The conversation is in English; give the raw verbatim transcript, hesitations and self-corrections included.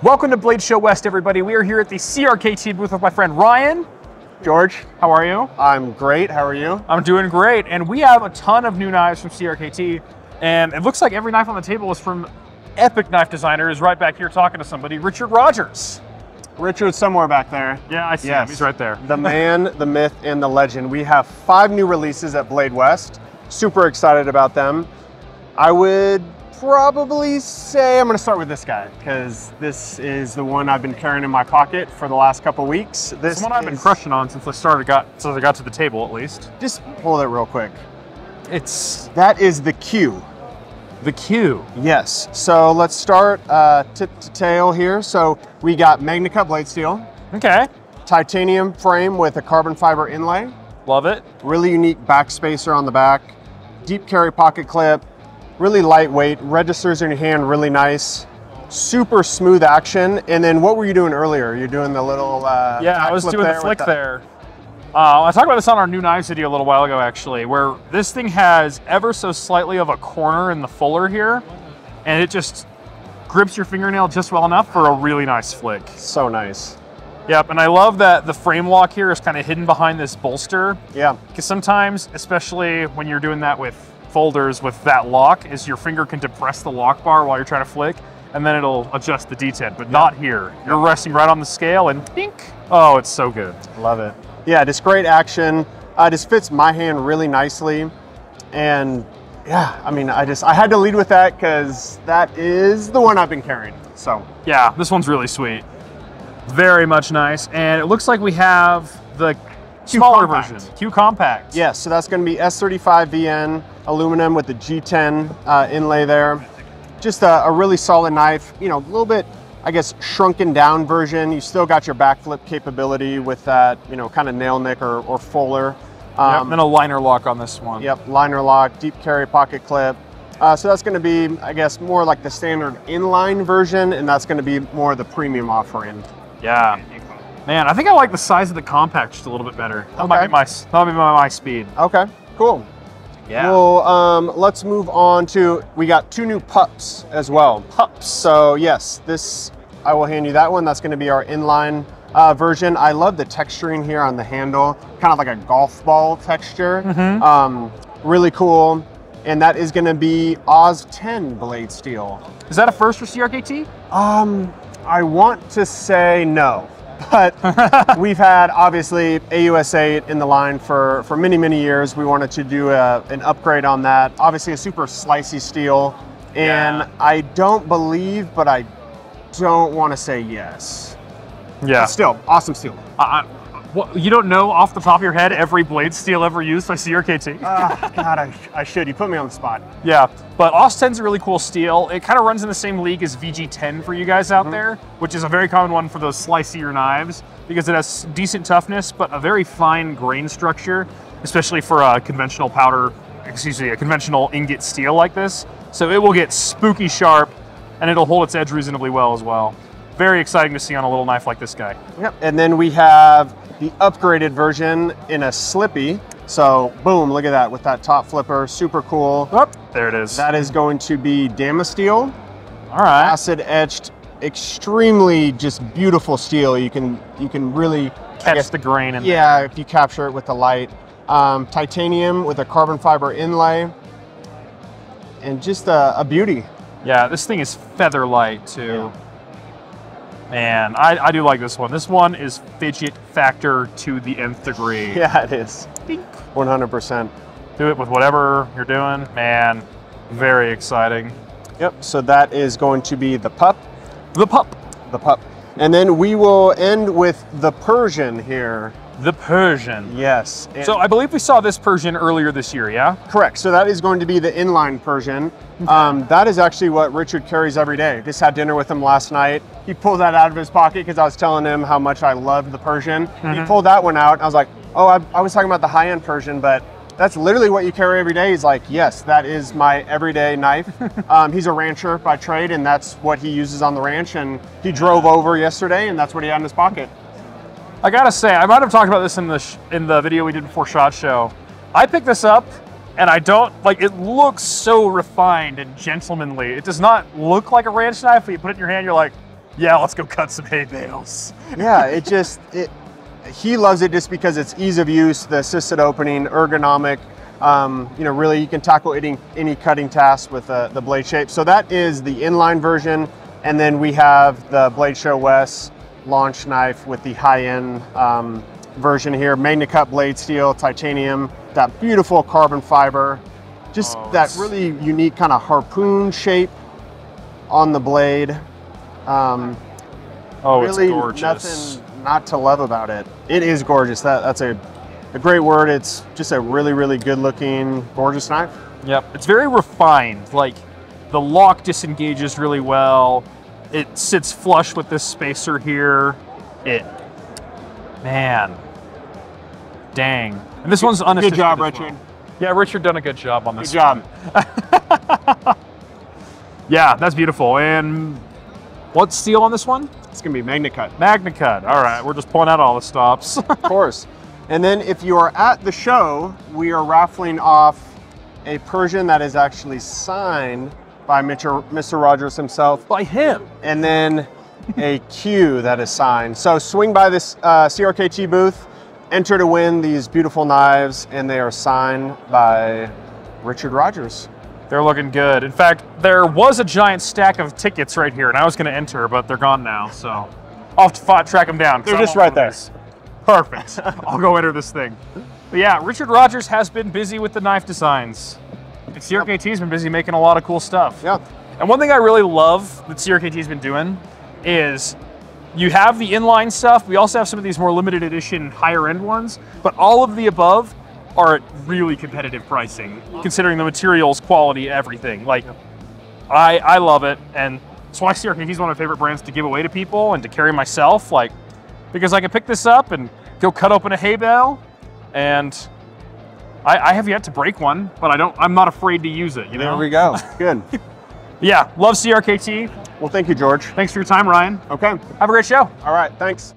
Welcome to Blade Show West, everybody. We are here at the C R K T booth with my friend Ryan. George. How are you? I'm great. How are you? I'm doing great. And we have a ton of new knives from C R K T. And it looks like every knife on the table is from epic knife designer is right back here talking to somebody, Richard Rogers. Richard's somewhere back there. Yeah, I see yes. him. He's right there. The man, the myth, and the legend. We have five new releases at Blade West. Super excited about them. I would probably say I'm going to start with this guy because this is the one I've been carrying in my pocket for the last couple weeks. This is one I've been crushing on since I started. Got since I got to the table at least. Just hold it real quick. It's that is the Q. The Q. Yes. So let's start uh, tip to tail here. So we got MagnaCut blade steel. Okay. Titanium frame with a carbon fiber inlay. Love it. Really unique back spacer on the back. Deep carry pocket clip. Really lightweight, registers in your hand really nice, super smooth action. And then what were you doing earlier? You're doing the little uh, yeah, I was doing the flick there. Uh, I talked about this on our new knives video a little while ago, actually, where this thing has ever so slightly of a corner in the fuller here, and it just grips your fingernail just well enough for a really nice flick. So nice. Yep, and I love that the frame lock here is kind of hidden behind this bolster. Yeah. Because sometimes, especially when you're doing that with folders with that lock, is your finger can depress the lock bar while you're trying to flick, and then it'll adjust the detent, but not here. You're resting right on the scale and dink. Oh, it's so good. Love it. Yeah, just great action. Uh, just fits my hand really nicely. And yeah, I mean, I just, I had to lead with that because that is the one I've been carrying, so. Yeah, this one's really sweet. Very much nice. And it looks like we have the Q smaller compact. version, Q compact. Yes, yeah, so that's gonna be S thirty-five V N aluminum with the G ten uh, inlay there. Just a, a really solid knife, you know, a little bit, I guess, shrunken down version. You still got your backflip capability with that, you know, kind of nail nick or, or fuller. Um, yep, and then a liner lock on this one. Yep, liner lock, deep carry pocket clip. Uh, so that's gonna be, I guess, more like the standard inline version, and that's gonna be more the premium offering. Yeah. Man, I think I like the size of the compact just a little bit better. That, okay. might, be my, that might be my my speed. Okay, cool. Yeah. Well, um, let's move on to, we got two new pups as well. Pups. So yes, this, I will hand you that one. That's gonna be our inline uh, version. I love the texturing here on the handle, kind of like a golf ball texture. Mm-hmm. um, really cool. And that is gonna be A U S ten blade steel. Is that a first for C R K T? Um, I want to say no. But we've had, obviously, A U S eight in the line for, for many, many years. We wanted to do a, an upgrade on that. Obviously, a super slicey steel. And yeah. I don't believe, but I don't want to say yes. Yeah. But still, awesome steel. Uh, what, you don't know off the top of your head every blade steel ever used by C R K T? uh, God, I, I should. You put me on the spot. Yeah. But A U S ten's a really cool steel. It kind of runs in the same league as V G ten for you guys out mm-hmm. there, which is a very common one for those slicier knives because it has decent toughness, but a very fine grain structure, especially for a conventional powder, excuse me, a conventional ingot steel like this. So it will get spooky sharp and it'll hold its edge reasonably well as well. Very exciting to see on a little knife like this guy. Yep. And then we have the upgraded version in a slippy. So boom, look at that with that top flipper, super cool. Oh, there it is. That is going to be Damasteel. All right. Acid etched, extremely just beautiful steel. You can you can really catch guess, the grain in yeah, there. Yeah, if you capture it with the light. Um, titanium with a carbon fiber inlay. And just a, a beauty. Yeah, this thing is feather light too. Yeah. Man, I, I do like this one. This one is fidget factor to the nth degree. Yeah, it is. one hundred percent. Do it with whatever you're doing. Man, very exciting. Yep, so that is going to be the pup. The pup. The pup. And then we will end with the Persian here. The Persian. Yes. So I believe we saw this Persian earlier this year, yeah? Correct. So that is going to be the inline Persian. Um, that is actually what Richard carries every day. Just had dinner with him last night. He pulled that out of his pocket because I was telling him how much I loved the Persian. Mm-hmm. He pulled that one out. And I was like, oh, I, I was talking about the high-end Persian, but that's literally what you carry every day. He's like, yes, that is my everyday knife. um, he's a rancher by trade, and that's what he uses on the ranch. And he drove over yesterday, and that's what he had in his pocket. I gotta say, I might have talked about this in the sh in the video we did before SHOT Show. I picked this up. And I don't, like, it looks so refined and gentlemanly. It does not look like a ranch knife, but you put it in your hand, you're like, yeah, let's go cut some hay bales. Yeah, it just, it, he loves it just because it's ease of use, the assisted opening, ergonomic, um, you know, really you can tackle any, any cutting task with uh, the Blade Shape. So that is the inline version. And then we have the Blade Show West launch knife with the high-end um, version here. MagnaCut blade steel, titanium, that beautiful carbon fiber. Just oh, that really unique kind of harpoon shape on the blade. Um, oh, really it's gorgeous. Nothing not to love about it. It is gorgeous. That, that's a, a great word. It's just a really, really good looking, gorgeous knife. Yep, it's very refined. Like the lock disengages really well. It sits flush with this spacer here. It, man, dang. And this good, one's unassisted. Good job, Richard. Well. Yeah, Richard done a good job on this. Good job. Yeah, that's beautiful. And what steel on this one? It's gonna be MagnaCut. MagnaCut, all right. We're just pulling out all the stops. Of course. And then if you are at the show, we are raffling off a Persian that is actually signed by Mister Rogers himself. By him. And then a Q that is signed. So swing by this uh, C R K T booth, enter to win these beautiful knives, and they are signed by Richard Rogers. They're looking good. In fact, there was a giant stack of tickets right here, and I was gonna enter, but they're gone now, so I'll have to track them down. They're just right there. This. Perfect. I'll go enter this thing. But yeah, Richard Rogers has been busy with the knife designs. And C R K T's been busy making a lot of cool stuff. Yeah. And one thing I really love that C R K T's been doing is you have the inline stuff. We also have some of these more limited edition, higher end ones, but all of the above are at really competitive pricing, considering the materials, quality, everything. Like, yeah. I, I love it. And that's why C R K T is one of my favorite brands to give away to people and to carry myself, like, because I can pick this up and go cut open a hay bale, and I, I have yet to break one, but I don't, I'm not afraid to use it, you know? There we go, good. Yeah, love C R K T. Well, thank you, George. Thanks for your time, Ryan. Okay. Have a great show. All right, thanks.